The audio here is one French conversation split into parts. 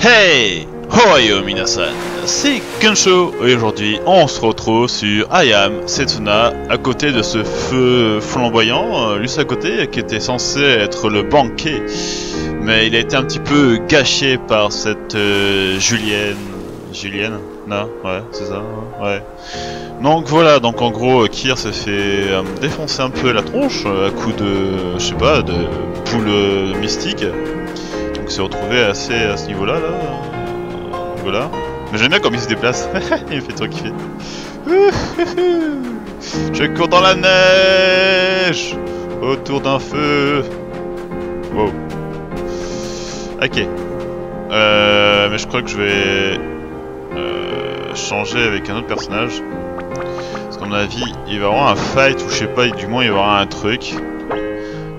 Hey! Hoyo minasan! C'est Kensho et aujourd'hui on se retrouve sur I Am Setsuna à côté de ce feu flamboyant, juste à côté, qui était censé être le banquet. Mais il a été un petit peu gâché par cette Julienne. Julienne? Non? Ouais, c'est ça? Ouais. Donc voilà, donc en gros Kir s'est fait défoncer un peu la tronche à coup de, je sais pas, de poule mystique. S'est retrouvé assez à ce niveau là, voilà. Mais j'aime bien comme il se déplace. Il me fait trop kiffer. Je cours dans la neige autour d'un feu. Wow. Ok. Mais je crois que je vais changer avec un autre personnage. Parce qu'à mon avis, il va y avoir un fight ou je sais pas, du moins il va y avoir un truc.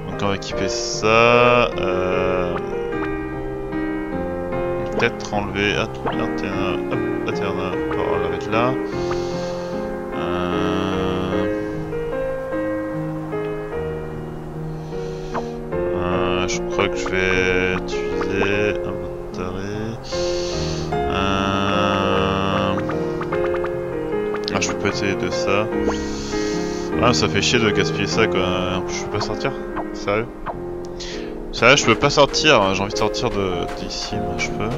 Donc on va équiper ça. Peut-être enlever Aterna, on va mettre là. Je crois que je vais utiliser Amadara. Je peux pas essayer de ça. Ah, ça fait chier de gaspiller ça quoi. Je peux pas sortir. Sérieux? Ça, je peux pas sortir, hein. J'ai envie de sortir d'ici, moi je peux.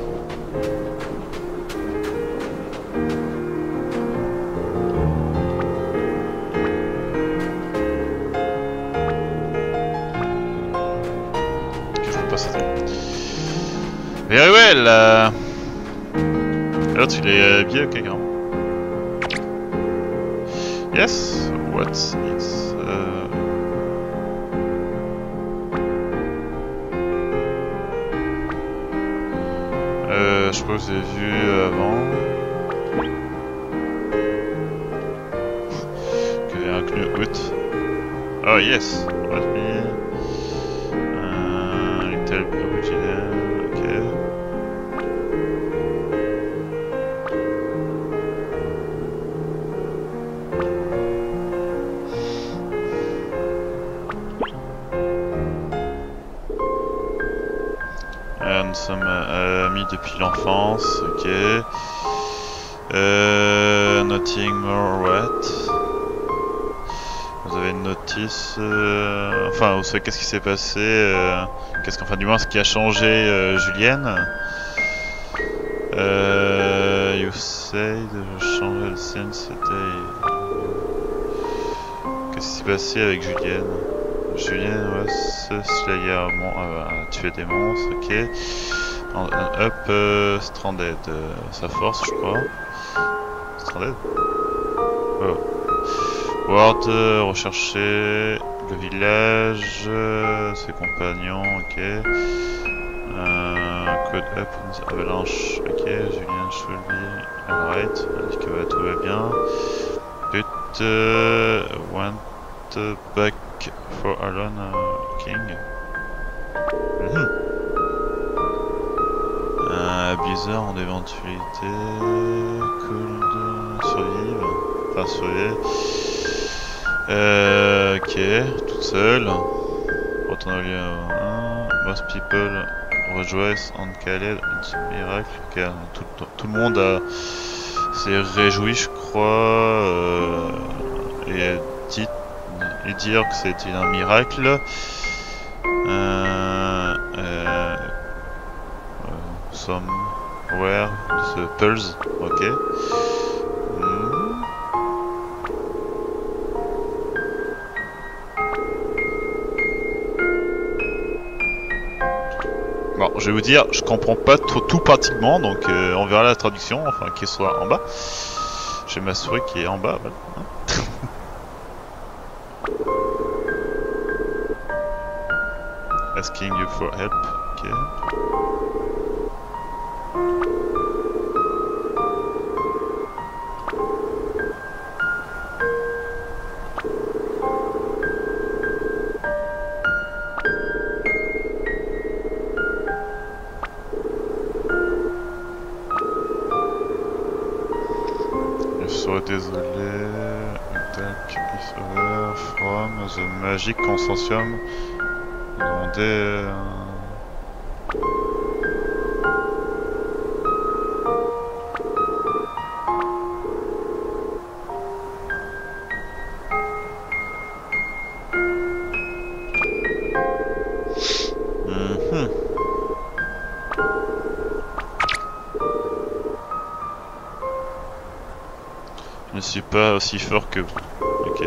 Je peux pas sortir. Very well. L'autre il est habillé, ok, grand. Yes, what's it? Je crois que j'ai vu avant que j'ai un knut. Oh yes, let me little original. Ok. Nous sommes amis depuis l'enfance, ok. Nothing more, what? Vous avez une notice. Enfin, vous savez qu'est-ce qui s'est passé? Qu'est-ce qu'enfin du moins ce qui a changé, Julienne? You said changer le scène, c'était. Qu'est-ce qui s'est passé avec Julienne? Julien was Slayer, bon, tuer des monstres, ok. Up Stranded, sa force je crois. Stranded. Oh. Ward, rechercher le village, ses compagnons, ok. Code up, avalanche, ok. Julien Schulby, alright, dit que tout va bien. But want back. For Alone King. Bizarre en éventualité. Cold. Survivre. Enfin, survivre. Ok, toute seule. Retourne au lieu 1. Most people rejoice on Khaled. Miracle. Okay. Tout le monde s'est réjoui, je crois. Et dit. Et dire que c'était un miracle. Somewhere the Pulse, ok. Bon, je vais vous dire, je comprends pas tout pratiquement, donc on verra la traduction, enfin qu'il soit en bas. Je vais m'assurer qu'il est en bas, voilà. Asking you for help, ok. Je serais désolé. Attack is over from the Magic Consortium. ne suis pas aussi fort que vous. Ok.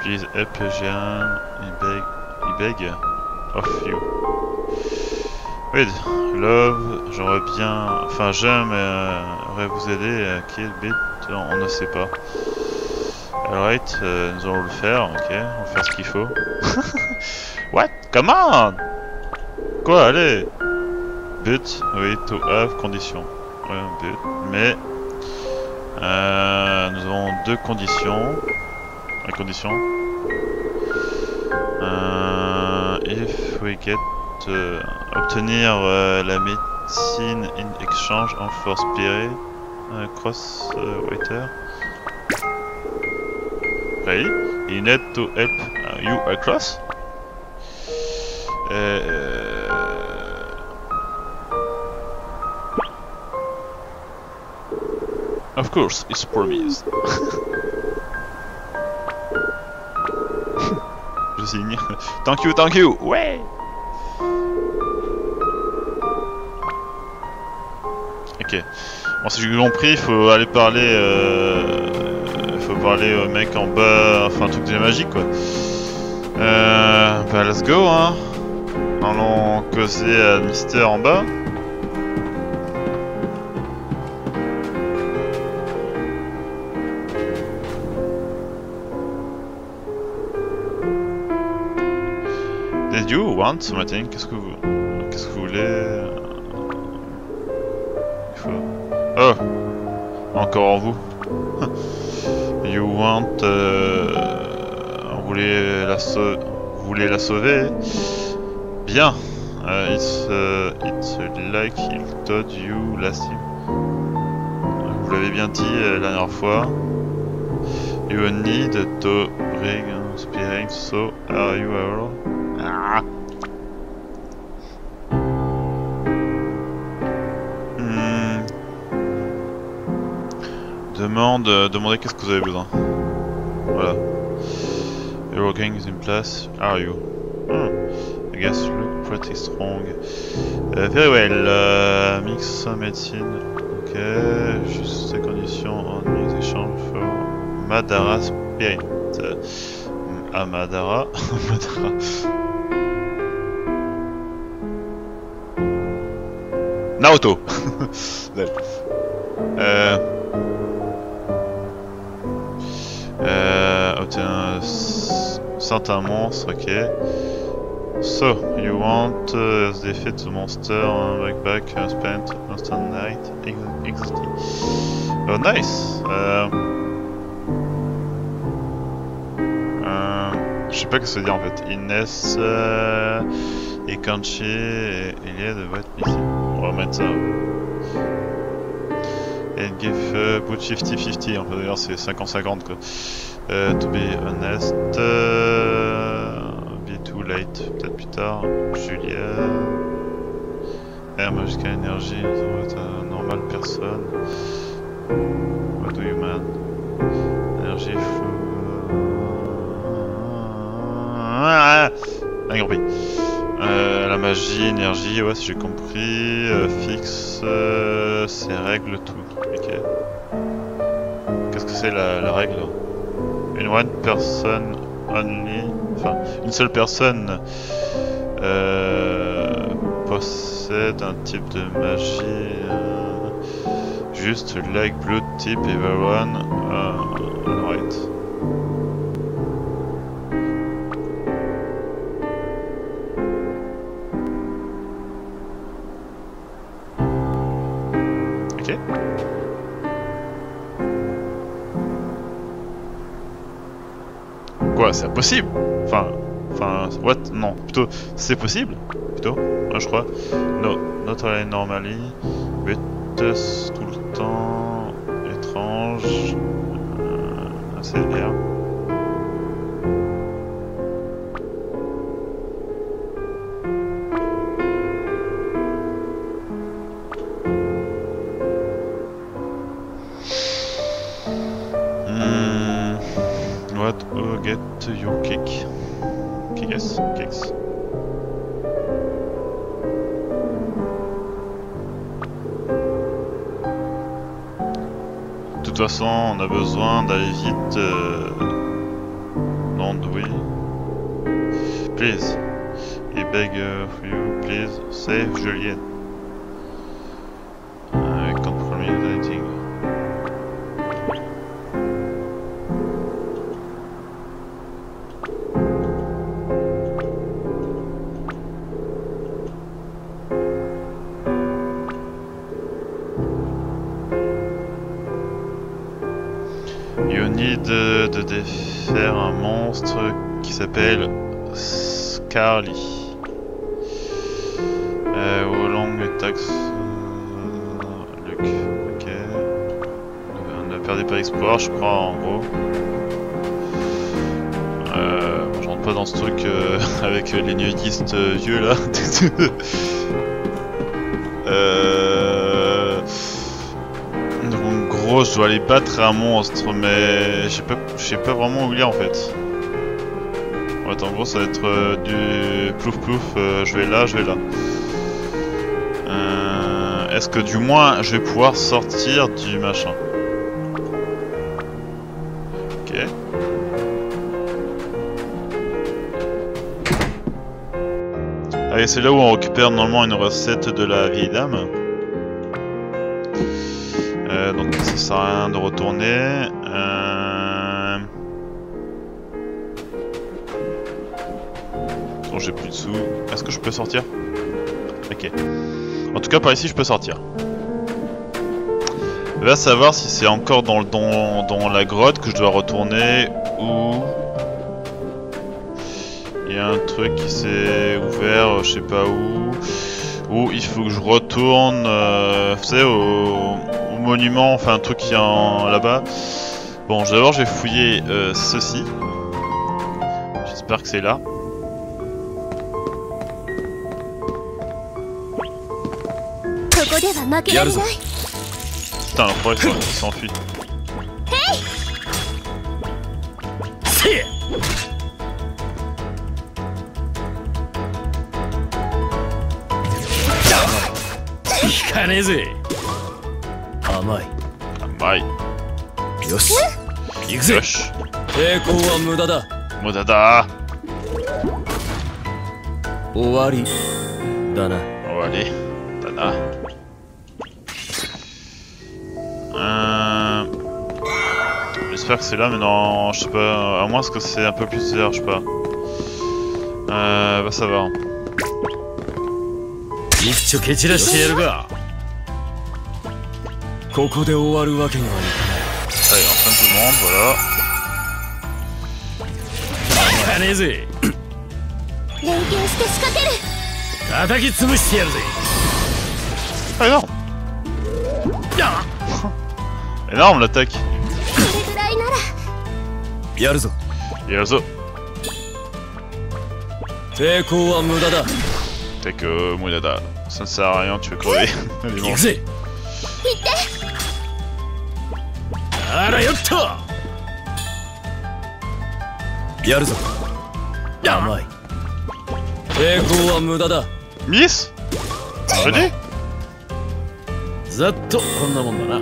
Please help Gian I beg of you. Wait, love, j'aurais bien... Enfin, j'aime vous aider à quel bit on ne sait pas. Alright, nous allons le faire, ok, on va faire ce qu'il faut. What? Comment? Quoi, allez? But, oui, to have, condition. Ouais, but, mais... nous avons deux conditions. La condition. If we get... obtenir la médecine in exchange en force pirée. Cross waiter. You need to help you across. Of course, it's promised. Je signe. Thank you, thank you. Ouais. Ok. Bon, si j'ai compris, il faut aller parler. Parler au mec en bas, enfin un truc de magique quoi. Bah let's go hein. Allons causer à Mister en bas. Did you want something? Qu'est-ce que vous voulez? Il faut... Oh! Encore en vous. You want... Vous voulez la sauver? Bien. It's like he told you last time. Vous l'avez bien dit la dernière fois. You need to bring spirit, so are you all? Ah. Demandez qu'est-ce que vous avez besoin. Voilà. Everything is in place. Are you? I guess you look pretty strong. Very well. Mix medicine. Ok. Juste ces conditions en exchange for Madara spirit. Amadara. Madara. Naoto. Obtient certain monstre, ok. So, you want to defeat the monster, back, spent instant night, XD. Oh, nice! Je sais pas ce que ça veut dire en fait. Ines, Ikanchi, et Elia devraient être ici. On va mettre ça. And give put 50-50, en fait d'ailleurs c'est 50-50 quoi. To be honest, be too late, peut-être plus tard. Julien, jusqu'à énergie, vous êtes une normale personne. What do you man? Énergie la magie, énergie, ouais si j'ai compris, fixe ses règles, tout. Ok. Qu'est-ce que c'est la règle? One person only. Enfin, une seule personne possède un type de magie. Juste like blue type everyone. Right. C'est possible. Enfin, what? Non, plutôt, c'est possible. Plutôt, je crois. No, not only normally, but tout le temps étrange. C'est bien. Your cake. Yes, cakes. Tout toute façon, on a besoin d'aller vite. Non, oui. Please. I beg for you, please. Save Julienne. I can't promise anything. You need de défaire un monstre qui s'appelle Scarly. Wolong taxe. Luc. Ok. Ne perdez pas l'espoir, je crois, en gros. Bon, je rentre pas dans ce truc avec les nudistes vieux là. Donc, en gros, je dois aller battre un monstre, mais je sais pas vraiment où il est en fait. En fait, en gros, ça va être du plouf plouf. Je vais là, je vais là. Est-ce que du moins je vais pouvoir sortir du machin? Ok. Allez, c'est là où on récupère normalement une recette de la vieille dame. Donc ça sert à rien de retourner. Bon, j'ai plus de sous. Est-ce que je peux sortir? Ok. En tout cas, par ici, je peux sortir. Va savoir si c'est encore dans la grotte que je dois retourner ou... Il y a un truc qui s'est ouvert, je sais pas où. Ou il faut que je retourne, vous savez, au monument, enfin un truc qui est là-bas. Bon, d'abord, je vais fouiller ceci. J'espère que c'est là. Yarzo. Putain, le problème, il s'enfuit. Amai. Yoshi. Yoshi. Mudada. Owari. Dana. Owari. Dana. J'espère que c'est là, mais non, je sais pas. À moins que c'est un peu plus vert, je sais pas. Bah ça va. Allez, enfin tout le monde, voilà. Ah non! Énorme l'attaque. Yarzo. Yarzo. Teko Mudada. Teko Mudada. Ça ne sert à rien, tu veux crever. Allez, bon. Yarzo. Amai. Teko Mudada. Miss. Je dis. Zatto, comme dans mon là.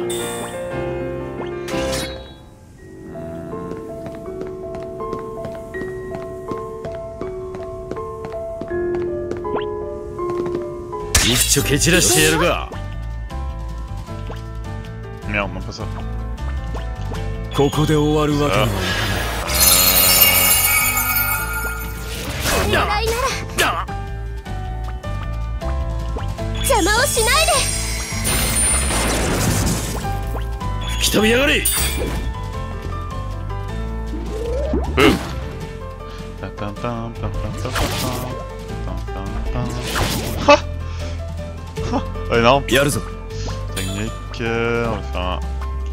Merde, non pas ça. Énorme. Yarzo. Technique, on va faire un...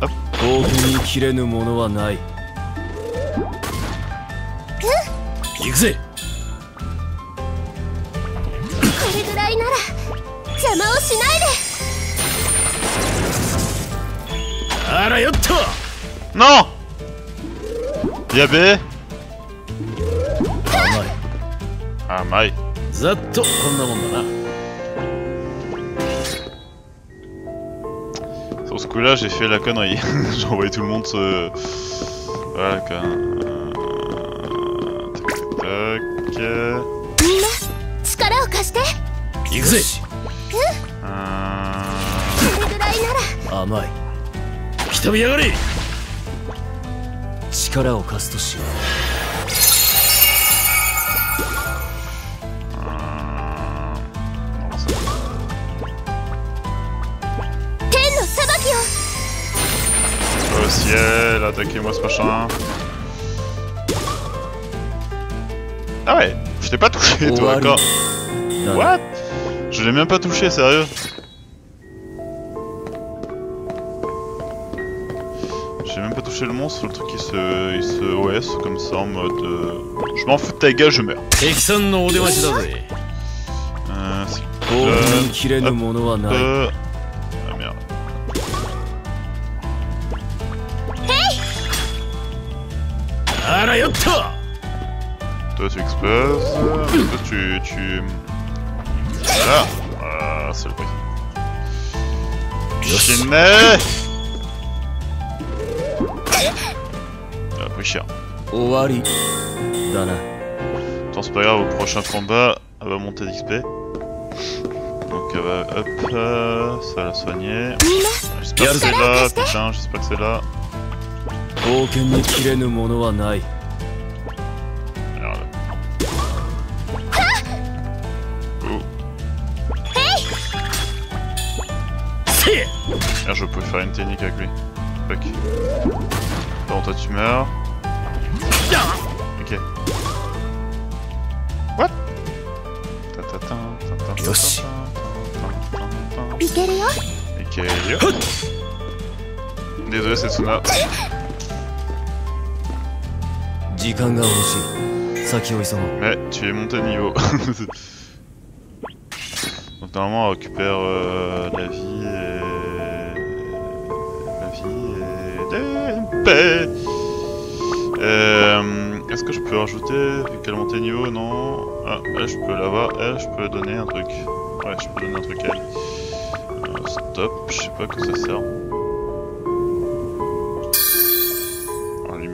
Hop. Non. Yabé. Ah mai. Zatto. Sur ce coup-là, j'ai fait la connerie. J'ai envoyé tout le monde se... Voilà, quand même. Tac, Au ciel, attaquez-moi ce machin. Ah ouais, je t'ai pas touché toi encore. What? Je l'ai même pas touché, sérieux. J'ai même pas touché le monstre, le truc il se OS comme ça en mode... Je m'en fous de ta gueule, je meurs. C'est cool. Toi tu exploses, toi tu... Voilà, ah, c'est le prix. Yoshi mais... Ah, pris cher. Attends, c'est pas grave, au prochain combat, elle va monter d'XP. Donc elle va hop là, ça va la soigner. J'espère que c'est là, putain, j'espère que c'est là. Alors là. Ah, je peux faire une technique avec lui. Fuck. Bon, toi tu meurs. Ok. What? Ok. Désolé, c'est Tsuna. Mais tu es monté de niveau. Donc normalement on récupère la vie et... Est-ce que je peux rajouter vu qu'elle est montée de niveau? Non. Ah, elle, je peux l'avoir. Elle, je peux donner un truc. Ouais, je peux donner un truc à elle. Stop, je sais pas à quoi ça sert.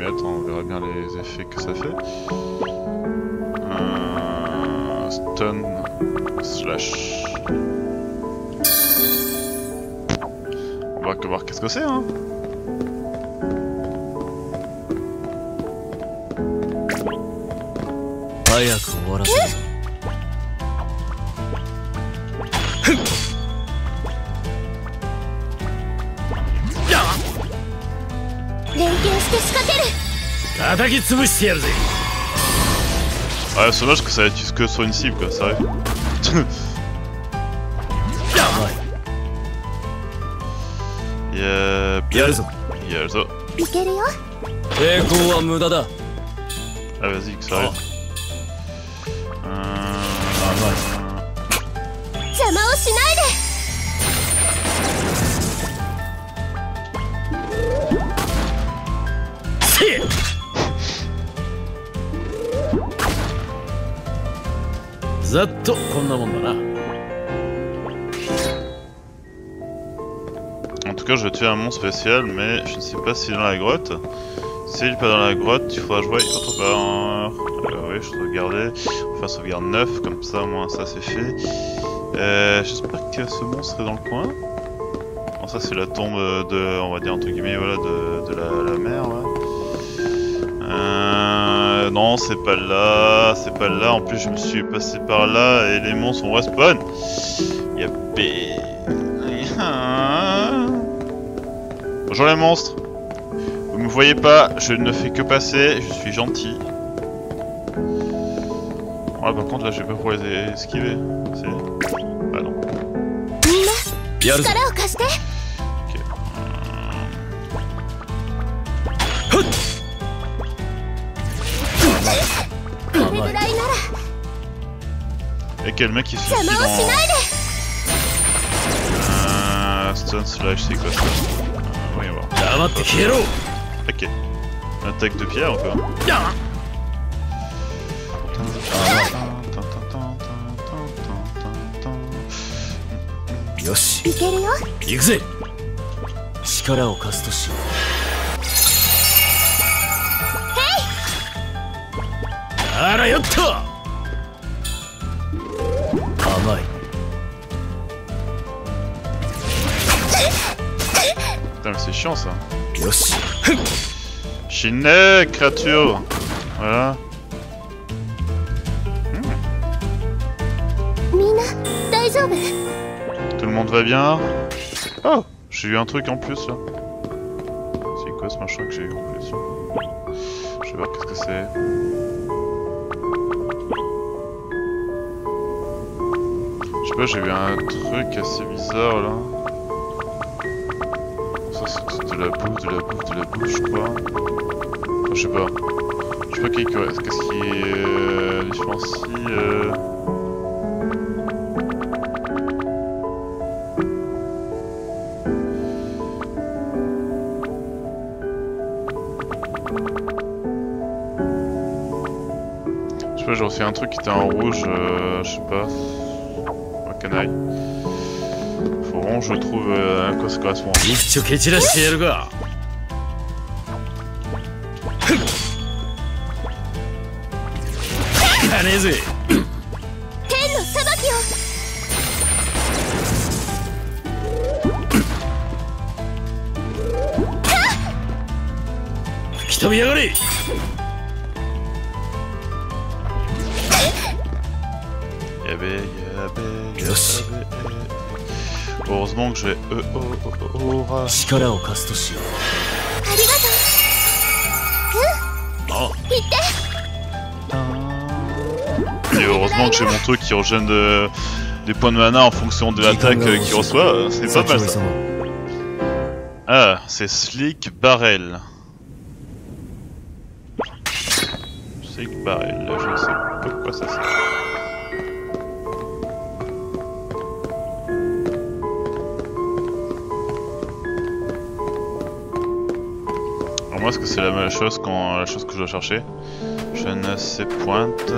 On verra bien les effets que ça fait. Stun slash. On va voir qu'est-ce que c'est, hein. Ouais, c'est dommage que ça utilise que sur une cible, quoi, sérieux. Yarzo. Ah, vas-y, que ça arrive. En tout cas, je vais tuer un monstre spécial, mais je ne sais pas s'il est dans la grotte. S'il n'est pas dans la grotte, il faudra jouer autre part. Oui, je sauvegardais. Enfin, sauvegarde 9, comme ça, au moins, ça c'est fait. J'espère que ce monstre est dans le coin. Bon, ça, c'est la tombe de, on va dire, entre guillemets, voilà, de la mer, ouais. Non, c'est pas là, c'est pas là. En plus, je me suis passé par là et les monstres ont respawn. Yappé. Bonjour les monstres. Vous me voyez pas, je ne fais que passer, je suis gentil. Ah, par contre, là, je vais pas pouvoir les esquiver. Ah non. Ok. Et quel mec il se fait dans... Stun slash, c'est quoi ça? Oui, on va voir. Ok. Attaque de pierre encore. Yoshi. 力を貸すとしよう。へい。あらよっと。甘い。Putain, c'est chiant ça. Yoshi. Shine, créature. Voilà. Tout le monde va bien? Oh! J'ai eu un truc en plus là. C'est quoi ce machin que j'ai eu en plus? Je vais voir qu'est-ce que c'est. Je sais pas, j'ai eu un truc assez bizarre là. Ça c'est de la bouffe, je crois. Enfin, je sais pas. Je sais pas qu'est-ce qui est différencié. J'aurais fait un truc qui était en rouge, je sais pas. Oh, canaille. Faut vraiment que je trouve à quoi ça correspond. Heureusement que je vais et heureusement que j'ai mon truc qui rejette des points de mana en fonction de l'attaque qu'il reçoit, c'est pas mal ça. Ah, c'est Slick Barrel. Slick Barrel, je ne sais pas quoi ça sert. Est-ce que c'est la même chose quand la chose que je dois chercher? Je ne sais point. Donc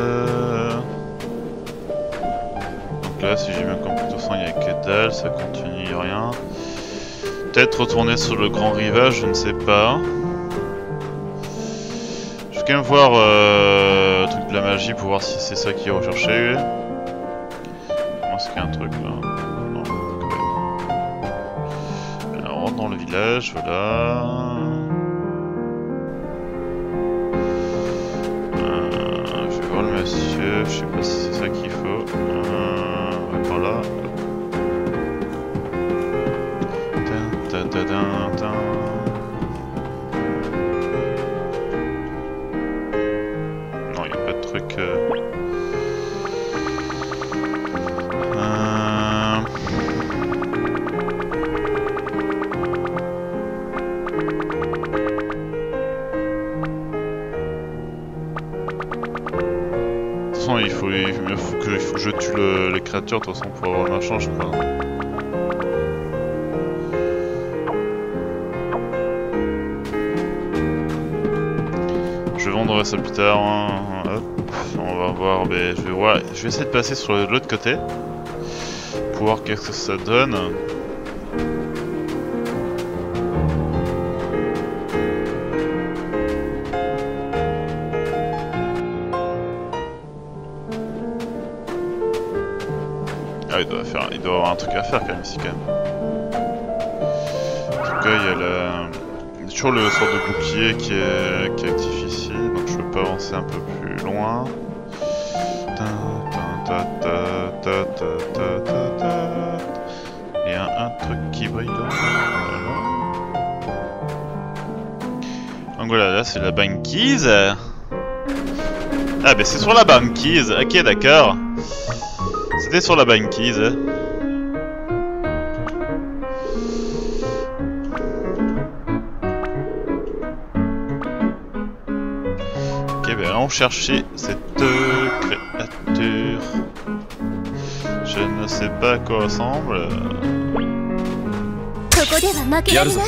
là, si j'ai bien compris tout ça, il n'y a que dalle, ça continue, rien. Peut-être retourner sur le grand rivage, je ne sais pas. Je vais quand même voir le truc de la magie pour voir si c'est ça qui est recherché. Moi, c'est qu'un truc là. Non, quand même. Alors, on rentre dans le village, voilà. Je sais pas si c'est ça qu'il faut. Ouais, par là. Tin, tin, tin, tin, tin. Non, il n'y a pas de truc. Il faut que je tue les créatures de toute façon pour avoir un machin, je crois. Je vendrai ça plus tard. Hein. Hop. On va voir. Mais je vais voir. Je vais essayer de passer sur l'autre côté pour voir qu'est-ce que ça donne. Il doit avoir un truc à faire quand même ici quand même. En tout cas il y a toujours le sort de bouclier qui est actif ici, donc je peux pas avancer un peu plus loin. Il y a un truc qui brille là. Donc voilà, là c'est la banquise. Ah bah c'est sur la banquise, ok d'accord. C'était sur la banquise. Ok, ben allons chercher cette créature. Je ne sais pas à quoi ressemble. Yarzo.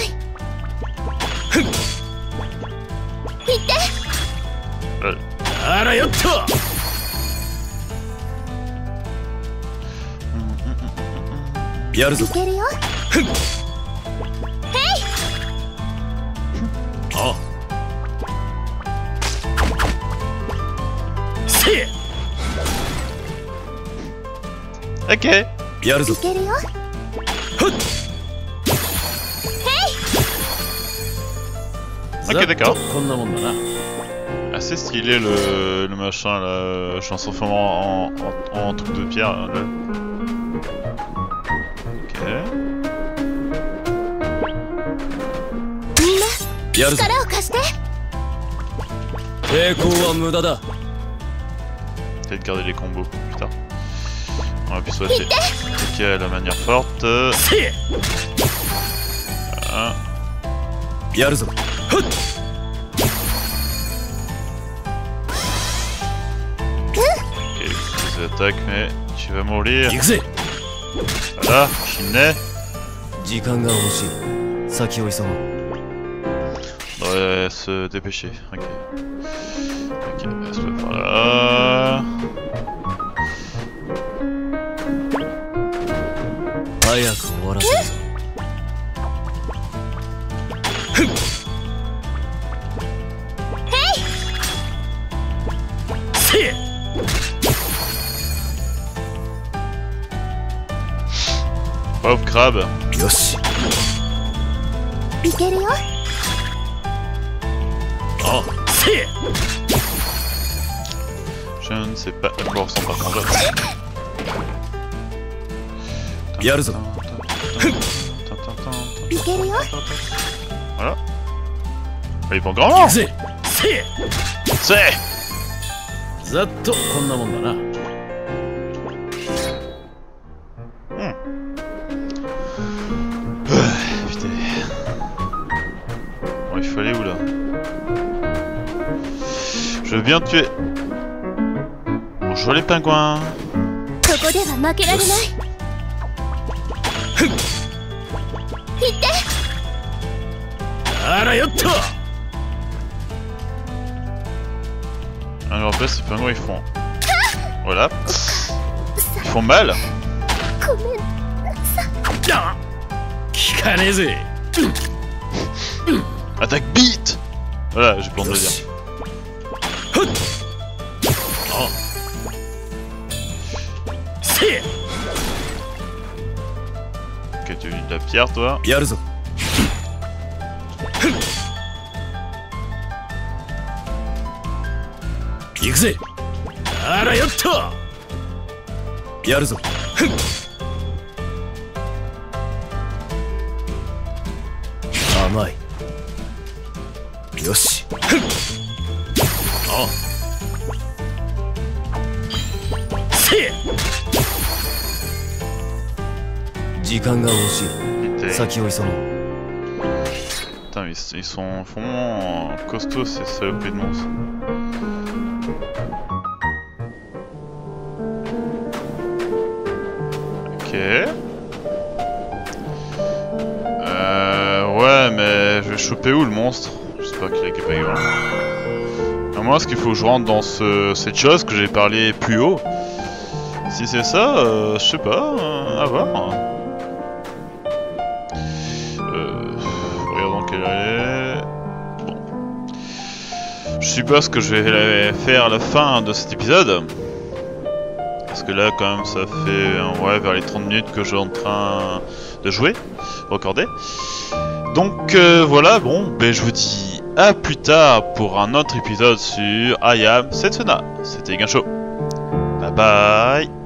Yarzo. Hey. Ok. Yarzo. Ok, d'accord. Assez stylé le machin là, chanson formant en truc de pierre. Là. Ok. Yarzo. Peut-être garder les combos, putain. On va plus sauter. Ok, la manière forte. Voilà. Yarzo. Ok, les attaques, mais tu vas mourir. Voilà, Shinne. On devrait se dépêcher, ok. Ok, passe par là. Pauvre crabe. Yoshi. Oh. Je ne sais pas à quoi ressemble par contre. Yarzo. Voilà. Il prend grand. C'est. Zatto. Putain. Bon, il faut aller où là? Je veux bien tuer. Bonjour les pingouins. Alors après ces pingouins ils font... Voilà. Ils font mal. Attaque beat. Voilà, j'ai plein de dire. Oh. Ok, tu as eu de la pierre toi. Yarzo. Yikze. Ara yotto. Yarzo. Amai. Yoshi. Oh. Putain, ils sont vraiment costauds ces salopés de monstres. Ok. Ouais, mais je vais choper où le monstre? J'espère qu'il est capable. À moi, est-ce qu'il faut que je rentre dans cette chose que j'ai parlé plus haut? Si c'est ça, je sais pas, à voir. Regardons quelle est... Bon. Je suppose que je vais faire la fin de cet épisode. Parce que là, quand même, ça fait ouais, vers les 30 minutes que je suis en train de jouer, recorder. Donc voilà, bon, ben, je vous dis à plus tard pour un autre épisode sur I Am Setsuna. C'était Gunsho. Bye bye.